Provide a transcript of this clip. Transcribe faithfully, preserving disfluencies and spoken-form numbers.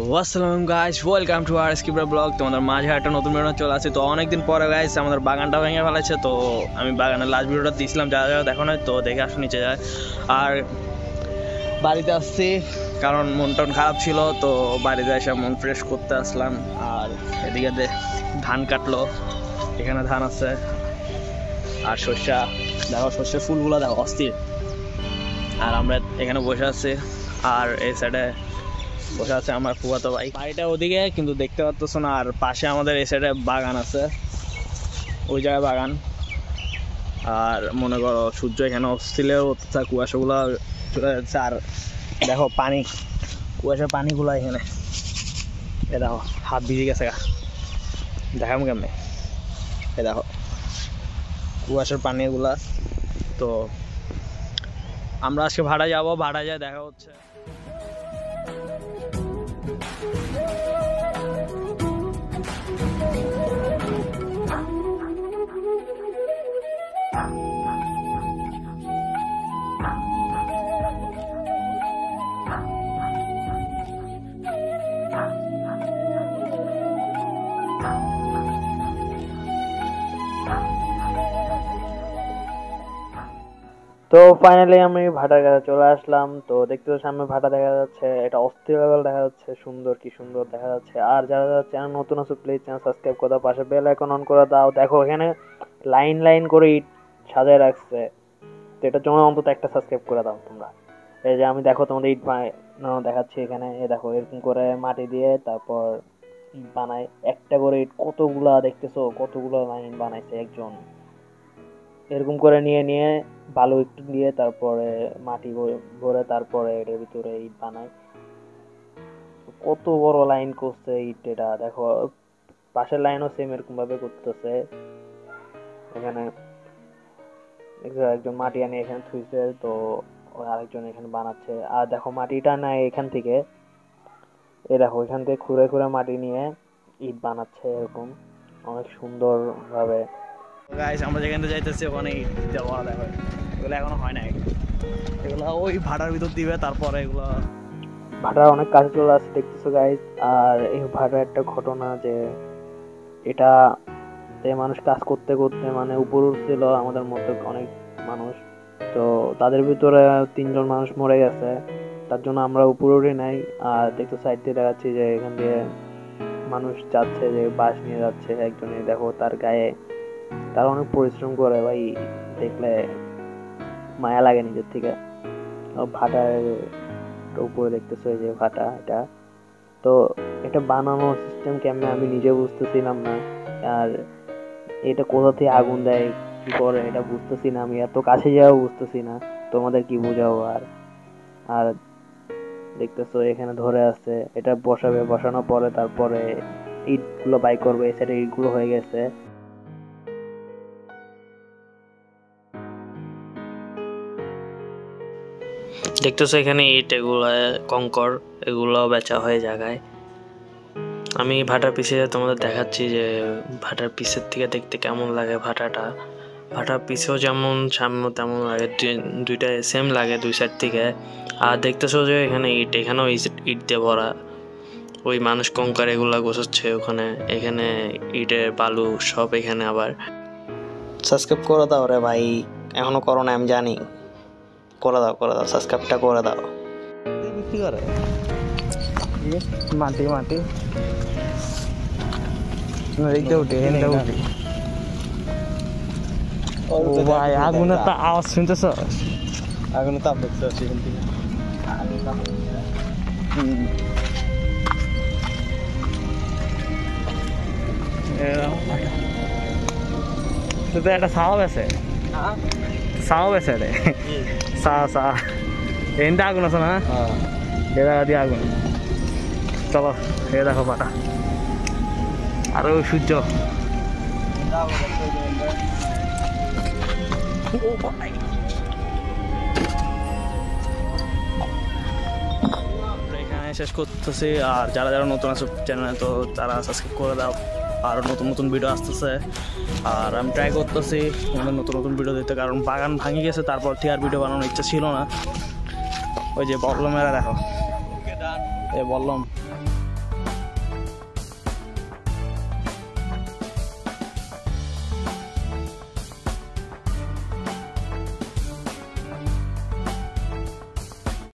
তো আসসালামু guys, welcome to R skipper blog. তোমাদের মাঝে একটা নতুন ভিডিও চলে আসে। তো অনেকদিন পরে গাইস আমাদের বাগানটা ভেঙে ফেলেছে। তো আমি বাগানের লাস্ট ভিডিওটা দিয়েছিলাম, যারা যারা দেখো না তো দেখে আসো, নিচে যায়। আর বাড়িতে আসছি কারণ মন টন খারাপ ছিল, তো বাড়িতে এসে মন ফ্রেশ করতে আসলাম। আর এদিকে ধান কাটলো, এখানে ধান আছে আর সর্ষা দেখো, সর্ষের ফুলগুলো দেখো অস্থির। আর আমরা এখানে বসে আছি, আর এই সাইডে বসে আছে আমার ফুয়াতো ভাই। বাড়িটা ওদিকে কিন্তু দেখতে পারতেছ না। আর পাশে আমাদের এই সাইডে বাগান আছে, ওই জায়গায় বাগান। আর মনে করো সূর্য এখানে অস্থিলেও কুয়াশাগুলো চলে যাচ্ছে। আর দেখো পানি, কুয়াশার পানিগুলো এখানে এ দেখো হাত ভিজে গেছে, দেখাম কেমনে এ দেখো কুয়াশার পানিগুলা। তো আমরা আজকে ভাড়া যাবো, ভাড়া যায় দেখা হচ্ছে। তো ফাইনালি আমি ভাটার কাছে চলে আসলাম। তো দেখতে পাচ্ছি সামনে ভাটা দেখা যাচ্ছে, এটা অস্থির লেভেল দেখা যাচ্ছে, সুন্দর কি সুন্দর দেখা যাচ্ছে। আর যারা যারা চ্যানেল নতুন আছে প্লিজ চ্যানেল সাবস্ক্রাইব করে দাও, পাশে বেল আইকন অন করে দাও। দেখো এখানে লাইন লাইন করে ইট সাজায় রাখছে, তো এটার জন্য অন্তত একটা সাবস্ক্রাইব করে দাও তোমরা। এই যে আমি দেখো তোমাদের ইট বানানো দেখাচ্ছি এখানে, এ দেখো এরকম করে মাটি দিয়ে তারপর ইট বানায় একটা করে ইট। কতগুলা দেখতেছো, কতগুলো লাইন বানাইছে একজন, এরকম করে নিয়ে নিয়ে বালু একটু দিয়ে তারপরে মাটি ভরে তারপরে এটার ভিতরে ইট বানায়। কত বড় লাইন করছে ইট, এটা দেখো পাশের লাইনও সেম এরকম ভাবে করতেছে। এখানে একজন মাটি আনে এখানে থুইছে, তো আরেকজন এখানে বানাচ্ছে। আর দেখো মাটিটা না এখান থেকে, এ দেখো এখান থেকে খুঁড়ে খুঁড়ে মাটি নিয়ে ইট বানাচ্ছে, এরকম অনেক সুন্দর ভাবে। গাইস আমরা যেখানে যাইতেছি ওখানে দেওয়া দেখো, এগুলো এখনো হয় নাই, এগুলো ওই ভাটার ভিতর দিবে। তারপরে এগুলো ভাটার অনেক কাজ চলে আসছে দেখতেছো গাইস। আর এই ভাটার একটা ঘটনা যে এটা মানুষ কাজ করতে করতে মানে উপর উঠছিল আমাদের মধ্যে অনেক মানুষ, তো তাদের ভিতরে তিনজন মানুষ মরে গেছে, তার জন্য আমরা উপরে উঠে নাই। আর দেখতে সাইড দিয়ে দেখাচ্ছি যে এখান দিয়ে মানুষ যাচ্ছে, যে বাঁশ নিয়ে যাচ্ছে একজনে, দেখো তার গায়ে, তারা অনেক পরিশ্রম করে ভাই, দেখলে মায়া লাগে নিজের থেকে। ভাটার উপরে দেখতেছো যে ভাটা, এটা তো এটা বানানো সিস্টেম কেমনে আমি নিজে বুঝতেছিলাম না। আর এটা কোথা থেকে আগুন দেয়, কি করে এটা বুঝতেছি না আমি, এত কাছে যাও বুঝতেছি না, তোমাদের কি বোঝাও। আর আর দেখতেছো এখানে ধরে আছে, এটা বসাবে, বসানোর পরে তারপরে ইটগুলো বাই করবে। সেটা ইটগুলো হয়ে গেছে। দেখতেছো এখানে ইট, এগুলো কঙ্কর, এগুলো বেচা হয় জায়গায়। আমি ভাটার পিছে তোমাদের দেখাচ্ছি যে ভাটার পিছের থেকে দেখতে কেমন লাগে ভাটাটা। ভাটার পিছেও যেমন সামনে তেমন লাগে, দুইটা সেম লাগে দুই সাইড থেকে। আর দেখতেছো যে এখানে ইট, এখানেও ইট দিয়ে ভরা, ওই মানুষ কঙ্কর এগুলো গোছাচ্ছে ওখানে, এখানে ইটের বালু সব এখানে। আবার সাবস্ক্রাইব করে দাও রে ভাই, এখনও করো না আমি জানি, করে দাও করে দাও সাবস্ক্রাইবটা করে দাও। বিক্রি করে মাটি মাটি আগুনের আওয়াজ শুনতেছ, আগুনের তাপ দেখতে পাচ্ছি। তো একটা সাপ আছে, saw besar deh, saw saw, indah aku nasi na, kita dia aku, coba kita ke mana? Aduh sujo, oh boy, mereka search kau tu sih, ah jalan jalan nonton asal channel itu, cara subscribe kau dah. আরও নতুন নতুন video আসতেছে, আর আমি try করতেছি আমাদের নতুন নতুন video দিতে, কারণ বাগান ভাঙে গেছে। তারপর থেকে আর ভিডিও বানানোর ইচ্ছা ছিল না। ওই যে বল্লমেরা দেখো, এ বল্লম।